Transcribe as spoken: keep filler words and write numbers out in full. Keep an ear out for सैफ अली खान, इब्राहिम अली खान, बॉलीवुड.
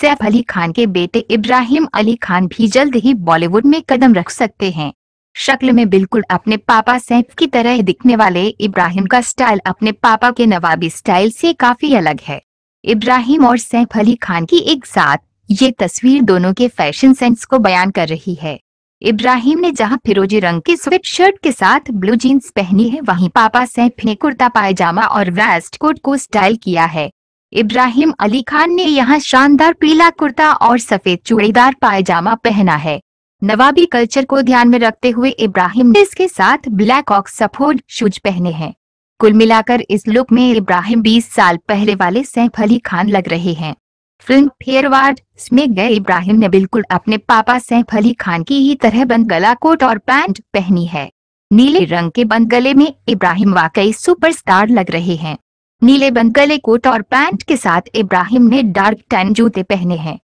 सैफ अली खान के बेटे इब्राहिम अली खान भी जल्द ही बॉलीवुड में कदम रख सकते हैं। शक्ल में बिल्कुल अपने पापा सैफ की तरह दिखने वाले इब्राहिम का स्टाइल अपने पापा के नवाबी स्टाइल से काफी अलग है। इब्राहिम और सैफ अली खान की एक साथ ये तस्वीर दोनों के फैशन सेंस को बयान कर रही है। इब्राहिम ने जहां फिरोजी रंग की स्वेट शर्ट के साथ ब्लू जीन्स पहनी है, वहीं पापा सैफ ने कुर्ता पायजामा और वेस्ट कोट को स्टाइल किया है। इब्राहिम अली खान ने यहां शानदार पीला कुर्ता और सफेद चूड़ीदार पायजामा पहना है। नवाबी कल्चर को ध्यान में रखते हुए इब्राहिम ने इसके साथ ब्लैक ऑक्सफोर्ड शूज पहने हैं। कुल मिलाकर इस लुक में इब्राहिम बीस साल पहले वाले सैफ अली खान लग रहे हैं। फिल्म फेयर अवार्ड्स में गए इब्राहिम ने बिल्कुल अपने पापा सैफ अली खान की ही तरह बंद गला कोट और पैंट पहनी है। नीले रंग के बंद गले में इब्राहिम वाकई सुपरस्टार लग रहे हैं। नीले बंद गले कोट और पैंट के साथ इब्राहिम ने डार्क टैन जूते पहने हैं।